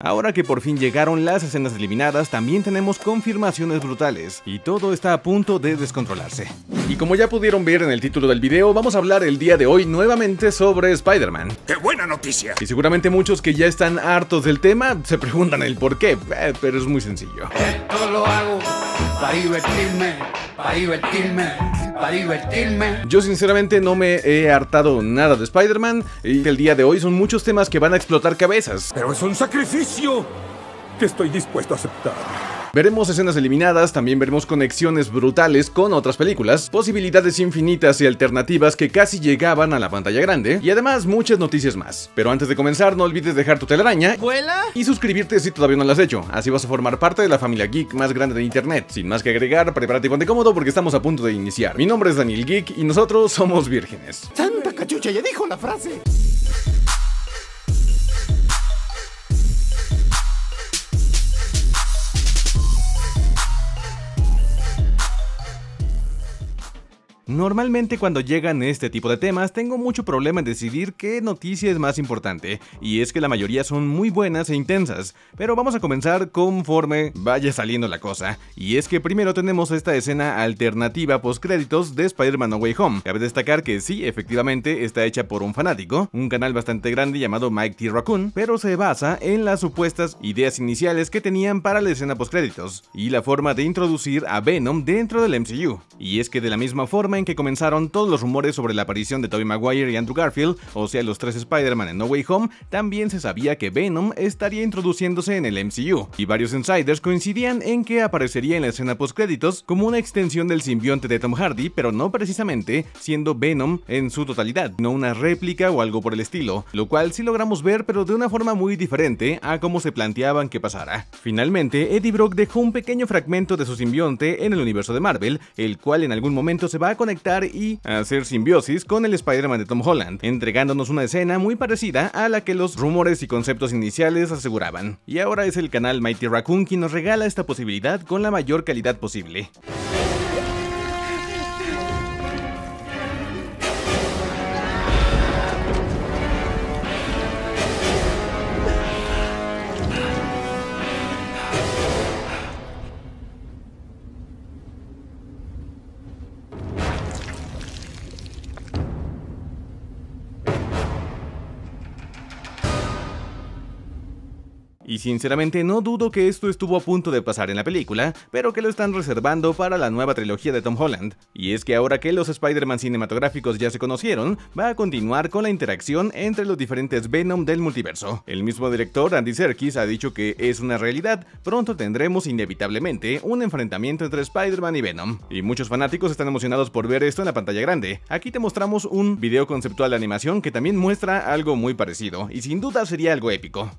Ahora que por fin llegaron las escenas eliminadas, también tenemos confirmaciones brutales, y todo está a punto de descontrolarse. Y como ya pudieron ver en el título del video, vamos a hablar el día de hoy nuevamente sobre Spider-Man. ¡Qué buena noticia! Y seguramente muchos que ya están hartos del tema se preguntan el por qué, pero es muy sencillo. Esto lo hago para divertirme, para divertirme. Para divertirme. Yo sinceramente no me he hartado nada de Spider-Man, y el día de hoy son muchos temas que van a explotar cabezas. Pero es un sacrificio que estoy dispuesto a aceptar. Veremos escenas eliminadas, también veremos conexiones brutales con otras películas, posibilidades infinitas y alternativas que casi llegaban a la pantalla grande, y además muchas noticias más. Pero antes de comenzar, no olvides dejar tu telaraña ¿vuela? Y suscribirte si todavía no lo has hecho, así vas a formar parte de la familia geek más grande de internet. Sin más que agregar, prepárate y ponte cómodo porque estamos a punto de iniciar. Mi nombre es Daniel Geek y nosotros somos vírgenes. ¡Santa cachucha! ¡Ya dijo la frase! Normalmente cuando llegan este tipo de temas tengo mucho problema en decidir qué noticia es más importante, y es que la mayoría son muy buenas e intensas, pero vamos a comenzar conforme vaya saliendo la cosa. Y es que primero tenemos esta escena alternativa postcréditos de Spider-Man No Way Home. Cabe destacar que sí, efectivamente está hecha por un fanático, un canal bastante grande llamado Mighty Raccoon, pero se basa en las supuestas ideas iniciales que tenían para la escena postcréditos y la forma de introducir a Venom dentro del MCU. Y es que de la misma forma en que comenzaron todos los rumores sobre la aparición de Tobey Maguire y Andrew Garfield, o sea los tres Spider-Man en No Way Home, también se sabía que Venom estaría introduciéndose en el MCU, y varios insiders coincidían en que aparecería en la escena postcréditos como una extensión del simbionte de Tom Hardy, pero no precisamente siendo Venom en su totalidad, no una réplica o algo por el estilo, lo cual sí logramos ver, pero de una forma muy diferente a como se planteaban que pasara. Finalmente, Eddie Brock dejó un pequeño fragmento de su simbionte en el universo de Marvel, el cual en algún momento se va a conectar y hacer simbiosis con el Spider-Man de Tom Holland, entregándonos una escena muy parecida a la que los rumores y conceptos iniciales aseguraban. Y ahora es el canal Mighty Raccoon quien nos regala esta posibilidad con la mayor calidad posible. Y sinceramente no dudo que esto estuvo a punto de pasar en la película, pero que lo están reservando para la nueva trilogía de Tom Holland. Y es que ahora que los Spider-Man cinematográficos ya se conocieron, va a continuar con la interacción entre los diferentes Venom del multiverso. El mismo director, Andy Serkis, ha dicho que es una realidad, pronto tendremos inevitablemente un enfrentamiento entre Spider-Man y Venom. Y muchos fanáticos están emocionados por ver esto en la pantalla grande. Aquí te mostramos un video conceptual de animación que también muestra algo muy parecido, y sin duda sería algo épico.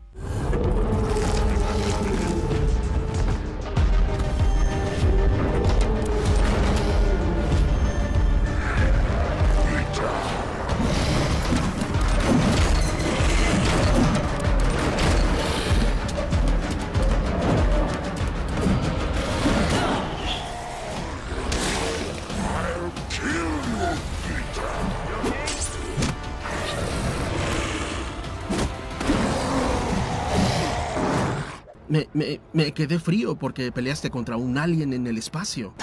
Me quedé frío porque peleaste contra un alien en el espacio.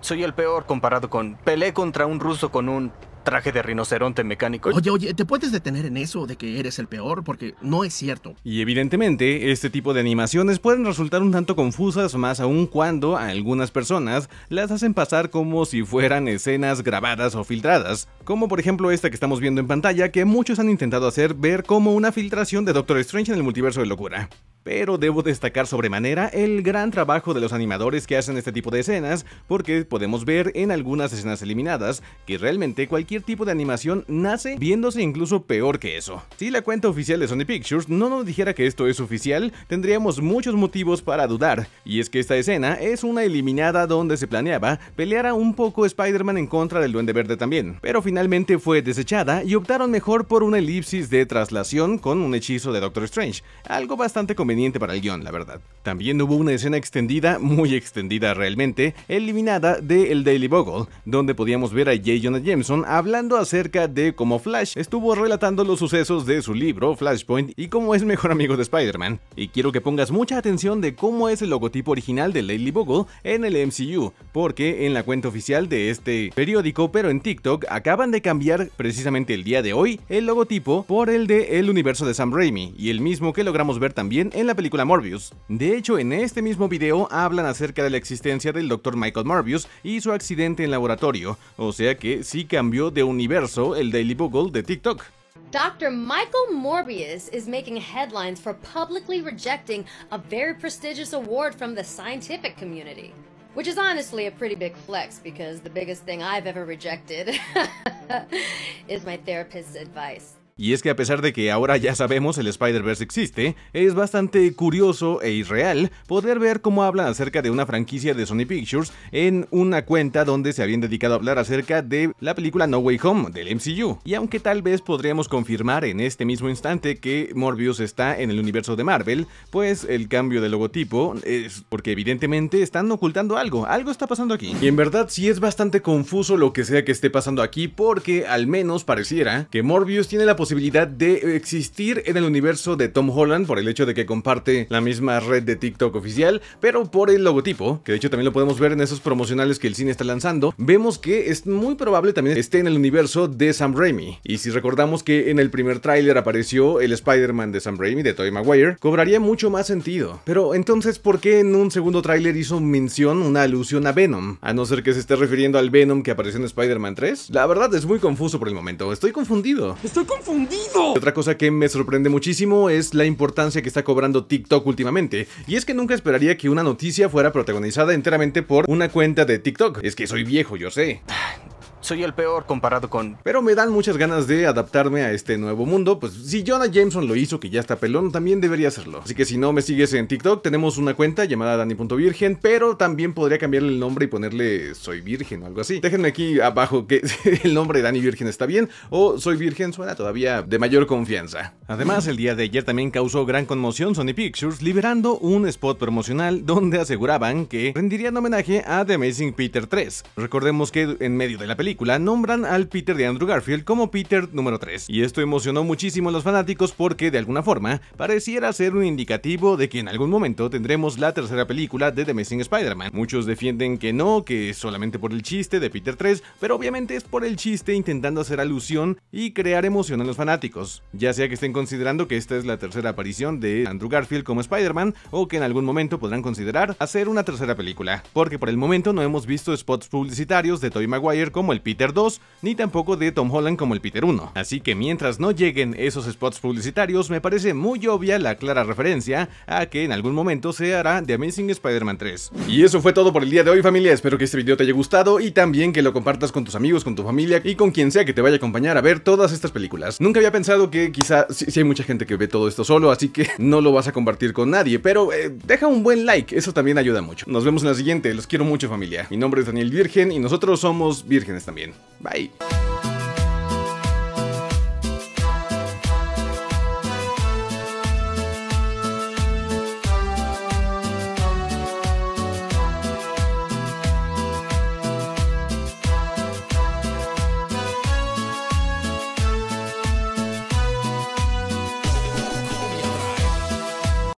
Soy el peor comparado con... Peleé contra un ruso con un traje de rinoceronte mecánico. Oye, ¿te puedes detener en eso de que eres el peor? Porque no es cierto. Y evidentemente, este tipo de animaciones pueden resultar un tanto confusas, más aún cuando a algunas personas las hacen pasar como si fueran escenas grabadas o filtradas, como por ejemplo esta que estamos viendo en pantalla, que muchos han intentado hacer ver como una filtración de Doctor Strange en el multiverso de locura. Pero debo destacar sobremanera el gran trabajo de los animadores que hacen este tipo de escenas, porque podemos ver en algunas escenas eliminadas que realmente cualquier tipo de animación nace viéndose incluso peor que eso. Si la cuenta oficial de Sony Pictures no nos dijera que esto es oficial, tendríamos muchos motivos para dudar, y es que esta escena es una eliminada donde se planeaba pelear a un poco Spider-Man en contra del Duende Verde también, pero finalmente fue desechada y optaron mejor por una elipsis de traslación con un hechizo de Doctor Strange, algo bastante conveniente conveniente para el guión, la verdad. También hubo una escena extendida, muy extendida realmente, eliminada de el Daily Bugle, donde podíamos ver a J. Jonah Jameson hablando acerca de cómo Flash estuvo relatando los sucesos de su libro Flashpoint y cómo es mejor amigo de Spider-Man. Y quiero que pongas mucha atención de cómo es el logotipo original del Daily Bugle en el MCU, porque en la cuenta oficial de este periódico, pero en TikTok, acaban de cambiar precisamente el día de hoy el logotipo por el de el universo de Sam Raimi, y el mismo que logramos ver también en la película Morbius. De hecho, en este mismo video hablan acerca de la existencia del Dr. Michael Morbius y su accidente en laboratorio, o sea que sí cambió de universo el Daily Bugle de TikTok. Dr. Michael Morbius is making headlines for publicly rejecting a very prestigious award from the scientific community, which is honestly a pretty big flex because the biggest thing I've ever rejected is my therapist's advice. Y es que a pesar de que ahora ya sabemos el Spider-Verse existe, es bastante curioso e irreal poder ver cómo hablan acerca de una franquicia de Sony Pictures en una cuenta donde se habían dedicado a hablar acerca de la película No Way Home del MCU. Y aunque tal vez podríamos confirmar en este mismo instante que Morbius está en el universo de Marvel, pues el cambio de logotipo es porque evidentemente están ocultando algo, algo está pasando aquí. Y en verdad sí es bastante confuso lo que sea que esté pasando aquí, porque al menos pareciera que Morbius tiene la posibilidad de existir en el universo de Tom Holland por el hecho de que comparte la misma red de TikTok oficial, pero por el logotipo, que de hecho también lo podemos ver en esos promocionales que el cine está lanzando, vemos que es muy probable también esté en el universo de Sam Raimi. Y si recordamos que en el primer tráiler apareció el Spider-Man de Sam Raimi, de Tobey Maguire, cobraría mucho más sentido. Pero entonces, ¿por qué en un segundo tráiler hizo mención, una alusión a Venom? A no ser que se esté refiriendo al Venom que apareció en Spider-Man 3. La verdad es muy confuso por el momento, estoy confundido. Otra cosa que me sorprende muchísimo es la importancia que está cobrando TikTok últimamente, y es que nunca esperaría que una noticia fuera protagonizada enteramente por una cuenta de TikTok. Es que soy viejo, yo sé. Soy el peor comparado con... Pero me dan muchas ganas de adaptarme a este nuevo mundo. Pues si Jonah Jameson lo hizo, que ya está pelón, también debería hacerlo. Así que si no me sigues en TikTok, tenemos una cuenta llamada Dani.Virgen, pero también podría cambiarle el nombre y ponerle Soy Virgen o algo así. Déjenme aquí abajo que el nombre de Dani Virgen está bien, o Soy Virgen suena todavía de mayor confianza. Además, el día de ayer también causó gran conmoción Sony Pictures, liberando un spot promocional donde aseguraban que rendirían homenaje a The Amazing Peter 3. Recordemos que en medio de la película nombran al Peter de Andrew Garfield como Peter número 3, y esto emocionó muchísimo a los fanáticos porque de alguna forma pareciera ser un indicativo de que en algún momento tendremos la tercera película de The Amazing Spider-Man. Muchos defienden que no, que es solamente por el chiste de Peter 3, pero obviamente es por el chiste intentando hacer alusión y crear emoción en los fanáticos, ya sea que estén considerando que esta es la tercera aparición de Andrew Garfield como Spider-Man, o que en algún momento podrán considerar hacer una tercera película, porque por el momento no hemos visto spots publicitarios de Tobey Maguire como el Peter 2, ni tampoco de Tom Holland como el Peter 1. Así que mientras no lleguen esos spots publicitarios, me parece muy obvia la clara referencia a que en algún momento se hará The Amazing Spider-Man 3. Y eso fue todo por el día de hoy, familia. Espero que este video te haya gustado y también que lo compartas con tus amigos, con tu familia y con quien sea que te vaya a acompañar a ver todas estas películas. Nunca había pensado que quizá sí hay mucha gente que ve todo esto solo, así que no lo vas a compartir con nadie, pero deja un buen like, eso también ayuda mucho. Nos vemos en la siguiente, los quiero mucho, familia. Mi nombre es Daniel Virgen y nosotros somos Vírgenes también. Bye.